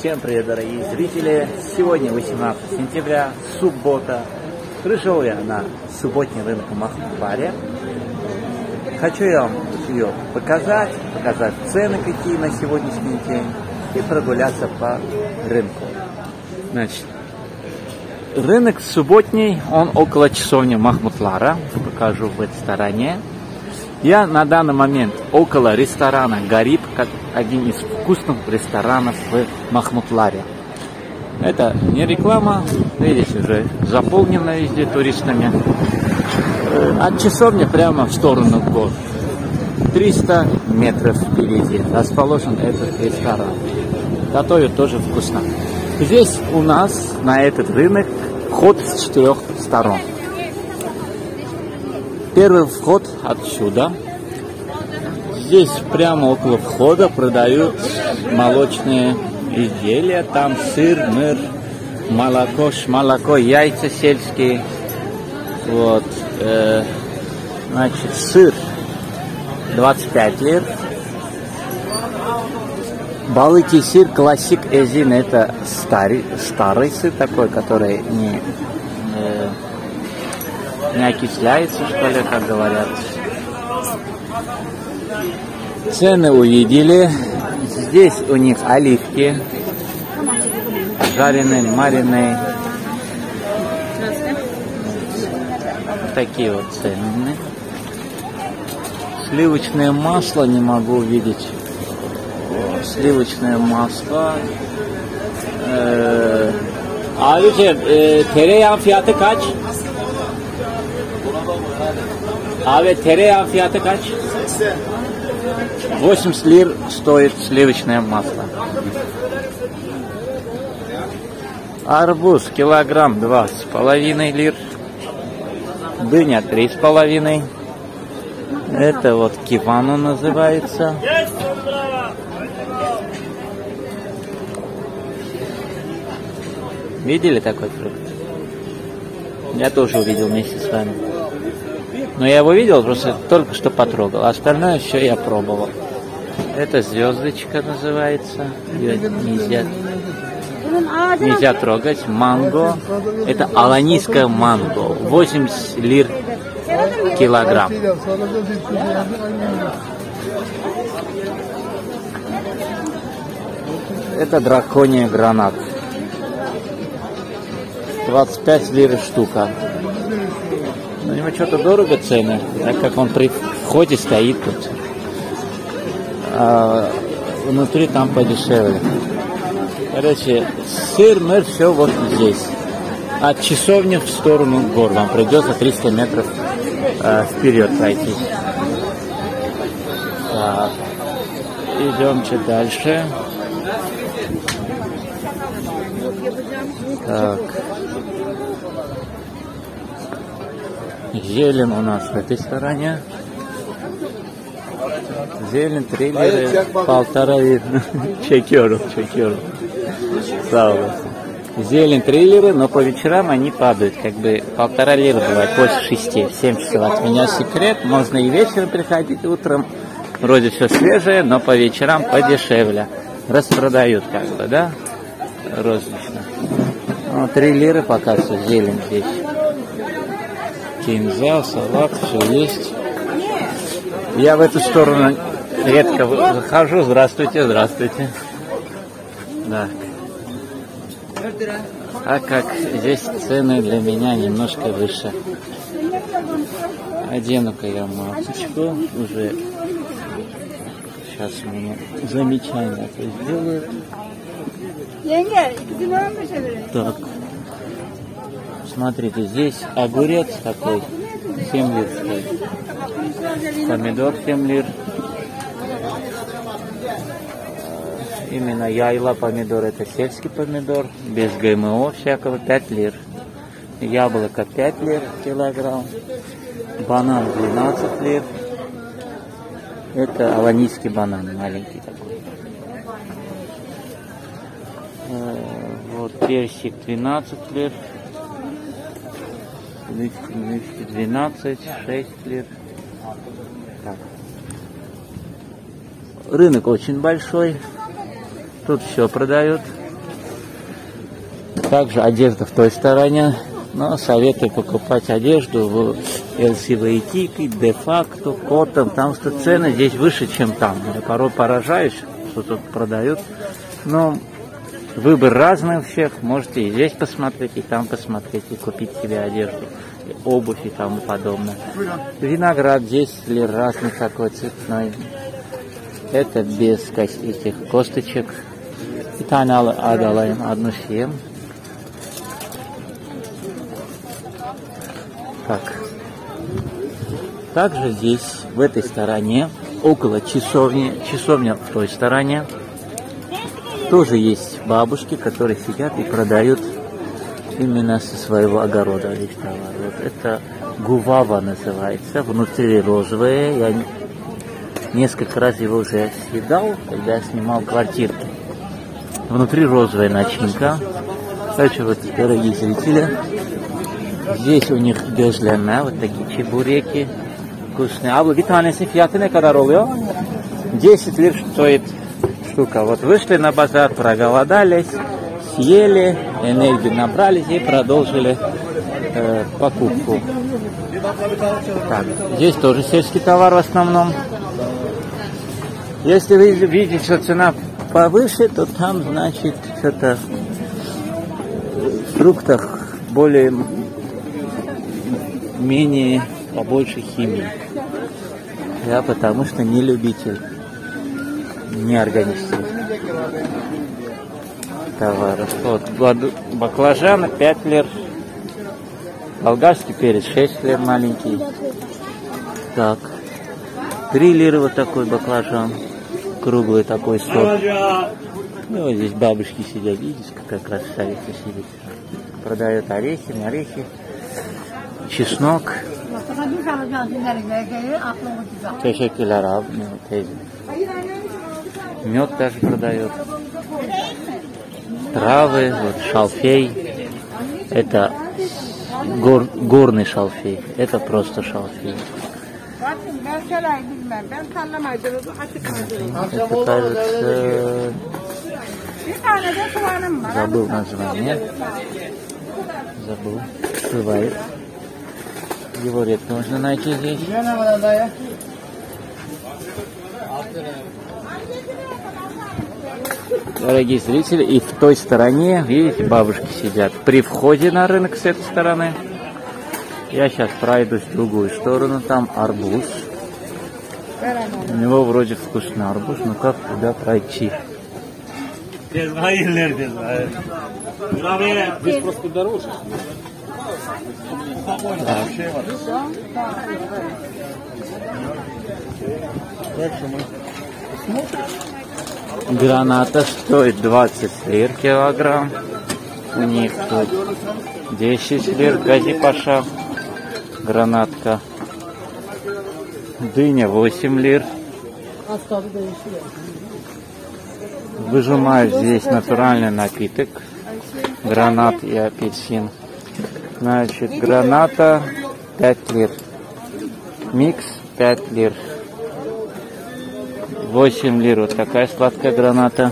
Всем привет, дорогие зрители! Сегодня 18 сентября, суббота. Пришел я на субботний рынок в Махмутларе. Хочу я вам ее показать цены, какие на сегодняшний день, и прогуляться по рынку. Значит, рынок субботний, он около часовни Махмутлара. Покажу в этой стороне. Я на данный момент около ресторана Гариб, как один из вкусных ресторанов в Махмутларе. Это не реклама, видите, уже заполнено везде туристами. От часовни прямо в сторону гор. 300 метров впереди расположен этот ресторан. Готовят тоже вкусно. Здесь у нас на этот рынок вход с 4 сторон. Первый вход отсюда. Здесь прямо около входа продают молочные изделия. Там сыр, мыр, молоко, яйца сельские. Вот. Значит, сыр 25 лир. Балыки сыр, классик Эзин. Это старый сыр такой, который не окисляется, что ли, как говорят. Цены увидели. Здесь у них оливки, жареные, маринные. Такие вот цены. Сливочное масло не могу увидеть. Сливочное масло. Тереян фиаты кач? 80 лир стоит сливочное масло. Арбуз килограмм 2,5 лир. Дыня 3,5. Это вот кивано называется. Видели такой фрукт? Я тоже увидел вместе с вами. Но я его видел, просто только что потрогал. Остальное все я пробовал. Это звездочка называется. Ее нельзя трогать. Манго. Это аланийское манго. 80 лир килограмм. Это драконий гранат. 25 лир штука. Но ему что-то дорого цены, так как он при входе стоит тут. А внутри там подешевле. Короче, сыр, мэр, все вот здесь. От часовни в сторону гор. Вам придется 300 метров вперед пройти. Так. Идемте дальше. Так. Зелень у нас в этой стороне. Зелень 3 лира, 1,5 лира. Чекеру. Зелень 3 лира, но по вечерам они падают. Как бы 1,5 лира бывает после 6, 7 часов. От меня секрет. Можно и вечером приходить, и утром. Вроде все свежее, но по вечерам подешевле. Распродают как бы, да? Рознично. 3 лиры пока все, зелень здесь. Кинза, салат, все есть. Я в эту сторону редко выхожу. Здравствуйте. Так. А как здесь цены для меня немножко выше. Одену-ка я масочку. Уже сейчас у меня замечание это сделают. Так. Смотрите, здесь огурец такой, 7 лир стоит. Помидор 7 лир. Именно яйла помидор, это сельский помидор, без ГМО всякого, 5 лир. Яблоко 5 лир килограмм. Банан 12 лир. Это аланийский банан, маленький такой. Вот персик 12 лир. 12, 6 лир. Так. Рынок очень большой. Тут все продают. Также одежда в той стороне. Но советую покупать одежду в LCVT, де-факто, Cotton, потому что цены здесь выше, чем там. Я порой поражаюсь, что тут продают. Но выбор разный у всех. Можете и здесь посмотреть, и там посмотреть, и купить себе одежду, и обувь, и тому подобное. Виноград здесь разный такой цветной. Это без этих косточек. И тайнала отдалаем одну съем. Так. Также здесь, в этой стороне, около часовни, часовня в той стороне, тоже есть бабушки, которые сидят и продают именно со своего огорода весь товар. Вот это гуава называется, внутри розовое. Я несколько раз его уже съедал, когда я снимал квартирки. Внутри розовая начинка. Короче, вот, дорогие зрители, здесь у них безляна, вот такие чебуреки вкусные. А вы витанесы фиатыны когда роллио? 10 лир стоит штука. Вот вышли на базар, проголодались, съели, энергии набрались и продолжили покупку. Так, здесь тоже сельский товар в основном. Если вы видите, что цена повыше, то там, значит, что-то в фруктах более... менее, побольше химии. Я потому что не любитель неорганических товаров. Вот баклажаны 5 лир, болгарский перец 6 лир маленький. Так, 3 лира вот такой баклажан, круглый такой сорт. Ну, вот здесь бабушки сидят, видите, какая красавица сидит. Продает орехи, орехи. Чеснок. Мед даже продает. Травы, вот шалфей. Это горный шалфей. Это просто шалфей. Это, кажется, забыл название. Забыл. Бывает. Его редко можно найти здесь. Дорогие зрители, и в той стороне, видите, бабушки сидят при входе на рынок с этой стороны. Я сейчас пройду в другую сторону, там арбуз. У него вроде вкусный арбуз, но как туда пройти? Здесь просто дороже. Граната стоит 20 лир килограмм. У них тут 10 лир газипаша. Гранатка. Дыня 8 лир. Выжимаю здесь натуральный напиток. Гранат и апельсин. Значит, граната 5 лир, микс 5 лир, 8 лир, вот такая сладкая граната,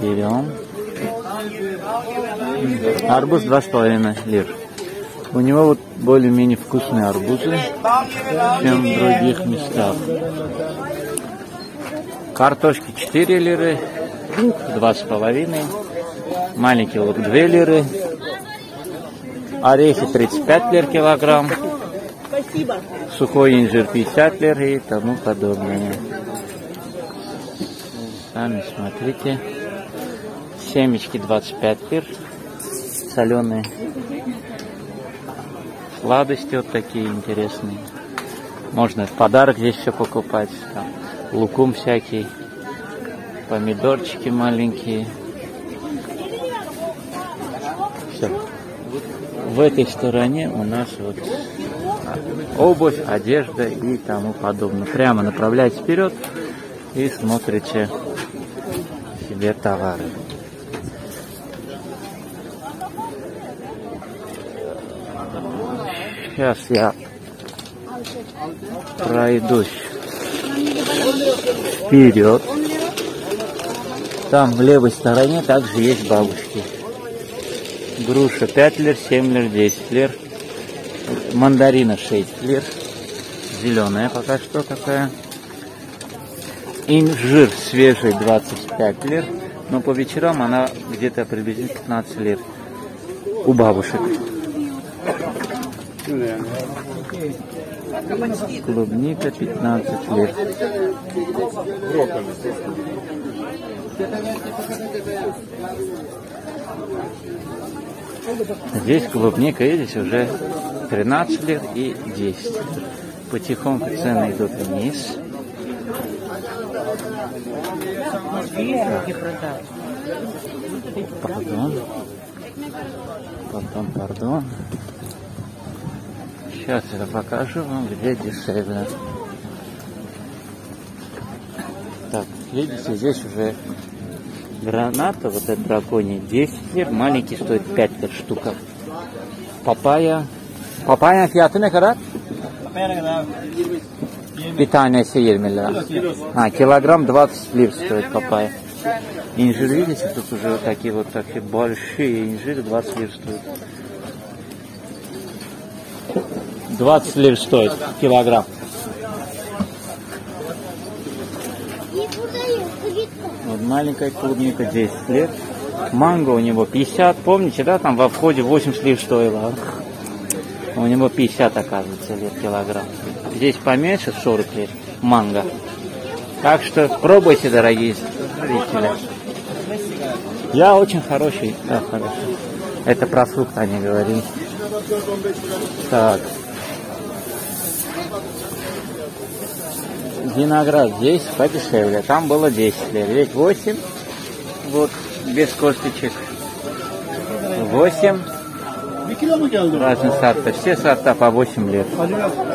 берем, арбуз 2,5 лир, у него вот более-менее вкусные арбузы, чем в других местах, картошки 4 лиры, 2,5, маленький лук 2 лиры, орехи 35 лир килограмм, сухой инжир 50 лир и тому подобное. Сами смотрите. Семечки 25 лир, соленые. Сладости вот такие интересные. Можно в подарок здесь все покупать. Там лукум всякий, помидорчики маленькие. В этой стороне у нас вот обувь, одежда и тому подобное. Прямо направляйтесь вперед и смотрите себе товары. Сейчас я пройдусь вперед. Там в левой стороне также есть бабушки. Груша 5 лир, 7 лир, 10 лир. Мандарина 6 лир. Зеленая пока что такая. Инжир свежий 25 лир. Но по вечерам она где-то приблизительно 15 лир у бабушек. Клубника 15 лир. Здесь клубника, видите, уже 13 лир и 10 лир. Потихоньку цены идут вниз. Пардон. Сейчас я покажу вам, где дешевле. Так, видите, здесь уже граната, вот этот драконий 10 лир, маленький стоит 5 лир штука. Папая. Папая фиатыны когда? Питание сеермеля. Килограмм 20 лир стоит папая. Инжир, видите, тут уже вот такие большие инжиры, 20 лир стоит. 20 лир стоит килограмм. Вот маленькая клубника 10 лир. Манго у него 50, помните, да, там во входе 80 лир стоило. У него 50, оказывается, лир килограмм. Здесь поменьше 40 лир манго. Так что пробуйте, дорогие зрители. Я очень хороший. Да, хороший. Это про фрукты они говорили. Так. Виноград здесь подешевле. Там было 10 лир. Ведь 8. Вот, без косточек. 8. Разные сорта. Все сорта по 8 лир.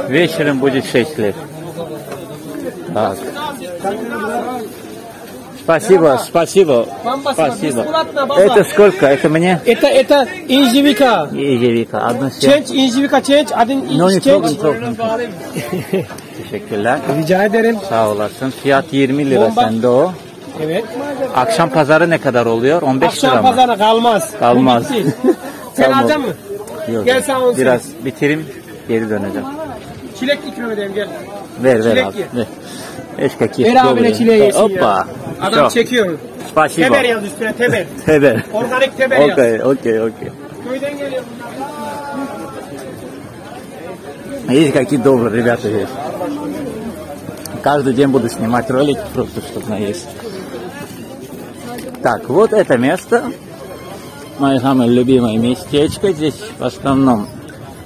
Вечером будет 6 лир. Так. Спасибо. Это сколько? Это мне? Это инжевика. Инжевика. Одну сеть. Инжевика, сеть. Один инжевика. Teşekkürler. Rica ederim. Sağ olasın. Fiyat 20 lira sende o. Evet. Akşam pazarı ne kadar oluyor? 15 akşam lira mı? Akşam pazarı kalmaz. Sen alacak mısın? Yok. Gel sağ olsun. Biraz bitireyim, geri döneceğim. Çilek ikram edeyim, gel. Ver abi. Eşkaki. Ver abine çileği yesin. Hoppa. Adam çekiyor. Spasibo. Teber yaz üstüne, teber. Teber. Organik teber yaz. Okey. Köyden geliyor bunlar. Видите, какие добрые ребята есть. Каждый день буду снимать ролики, просто чтобы наесть. Так, вот это место. Мое самое любимое местечко. Здесь в основном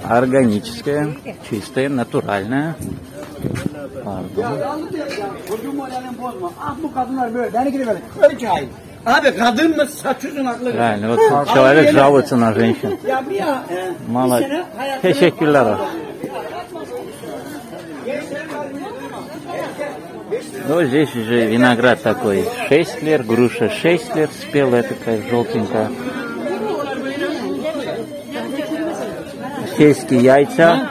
органическое, чистое, натуральное. Пардон. Реально, вот человек жалуется на женщин. Молодец. Ну, здесь уже виноград такой 6 лир, груша 6 лир, спелая такая, желтенькая. Сельские яйца.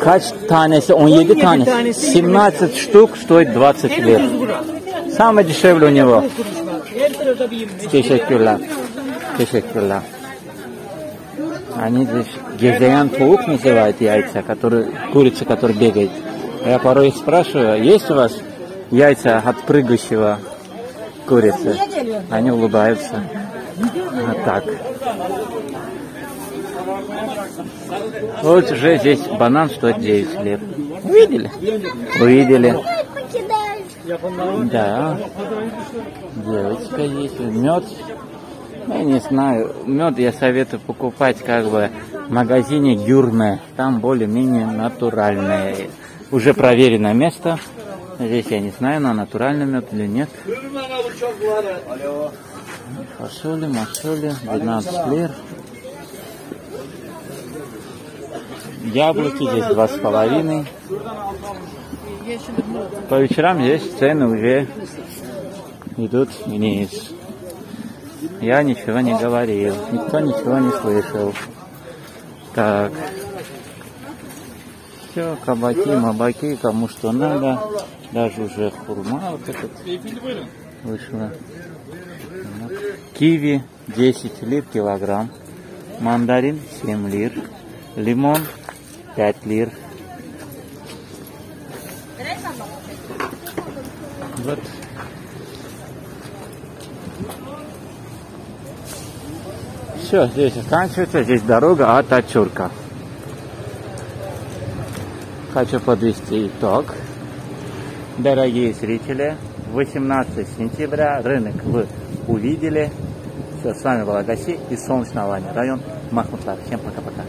Кач танеси, 17 танеси. 17 штук стоит 20 лир. Самое дешевле у него. Тешекюрля. Они здесь гезеян-паук называют яйца, курица, которая бегает. Я порой спрашиваю, есть у вас яйца от прыгающего курицы? Они улыбаются. Вот так. Вот уже здесь банан стоит 9 лир. Увидели? Да. Девочка есть. Мед. Я не знаю. Мед я советую покупать в магазине Гюрме. Там более-менее натуральные. Уже проверенное место. Здесь я не знаю, на натуральный мед или нет. Фасоли, масоли, 12 лир. Яблоки здесь 2,5. По вечерам здесь цены уже идут вниз. Я ничего не говорил, никто ничего не слышал. Так. Все, кабаки, мабаки, кому что надо. Даже уже хурма вот этот. вышла. Киви 10 лир килограмм, мандарин 7 лир, лимон 5 лир. Вот. Все, здесь заканчивается, здесь дорога от Ачурка. Хочу подвести итог. Дорогие зрители, 18 сентября рынок вы увидели. Все, с вами была Агаси и Солнечная Алания, район Махмутлара. Всем пока-пока.